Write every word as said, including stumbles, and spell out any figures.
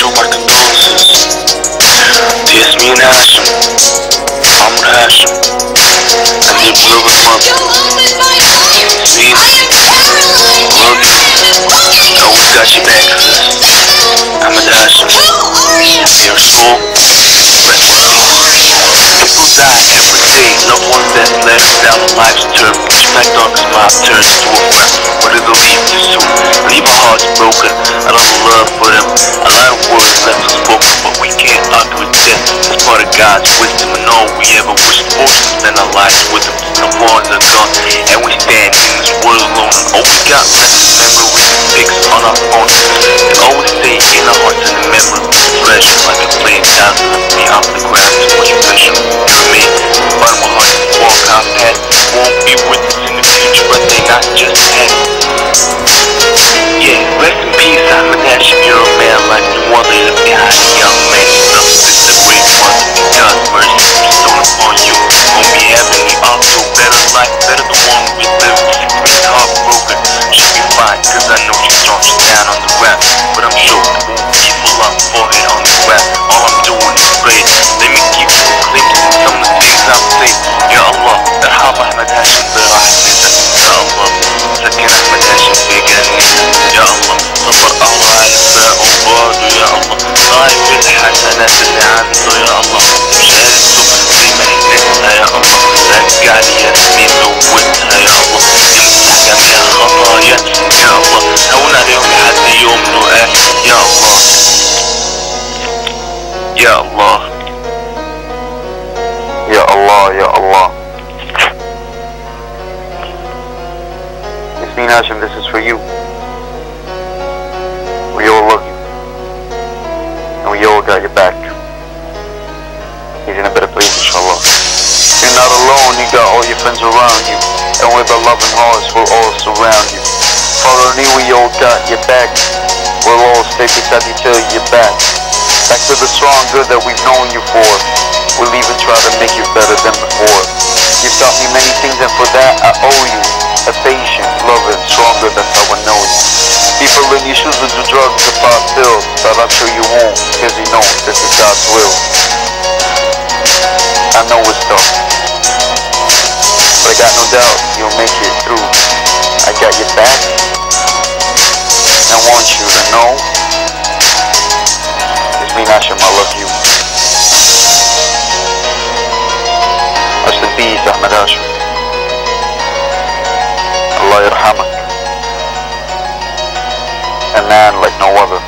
Hashim are the truth. There's me and Hashim, Ahmad Hashim, and the beloved mother. Please, love you, always got your back, Ahmad Hashim. Your soul, rest in peace. People die every day, loved ones that's left down the life's turn. Respect on this mob turns to a rap. What do they leave you to? Leave our hearts broken. I don't love for them. A lot of words left unspoken, but we can't argue with death. It's part of God's wisdom, and all we ever wish for was to spend our lives with Him. No wars are gone, and we stand in this world alone. All we got left is memories and pics on our phones. They always stay in our hearts and the memory. Flesh like a plant down to me off the ground. Too much pressure for me. But my heart is more compact. Won't be with us in the future, but they not just that. Yeah, rest in peace. I'm an Nashim, you're a man like the one that left behind a young man. Nothing is the way it was. God's mercy is stolen upon you. Won't be having me off to a better life, better the one we live. You've been heartbroken. Should be fine, cause I know you're strong, just down on the rap. But I'm sure it won't be for long. Forehead on the rap. All I'm doing is pray. Let me keep you clean from some of the things I say. Ya Allah, arham Ahmad Hashim, the rahmeta. Ya Allah, sakin Ahmad Hashim, begani. Ya Allah, sabr Allah, alfa ubadu. Ya Allah, saif al-hasanat al-amdu. Ya Allah, shahadu fi mahnatha. Ya Allah, zakka liyasmi zawwadha. Ya Allah, imna jami'a khataya. Ya Allah, hawna yawmi hadi yawm nu'ah. Ya Allah, Ya Allah, Ya Allah, Ya Allah. It's me, Nashim, this is for you. We all love you. And we all got your back. He's in a better place, inshallah. You're not alone, you got all your friends around you. And with our loving hearts, we'll all surround you. Follow me, we all got your back. We'll all stay beside you till you're back. Back to the strong good that we've known you for. We'll even try to make you better than before. You've taught me many things, and for that I owe you. A patient, loving, stronger, that's how I know you. People in your shoes would do drugs to pop pills, but I'm sure you won't, cause you know this is God's will. I know it's tough, but I got no doubt you'll make it through. I got your back, and I want you to know it's me, Nashim, I love you. Rest in peace, Ahmad Hashim. Allah yarhamak. A man like no other.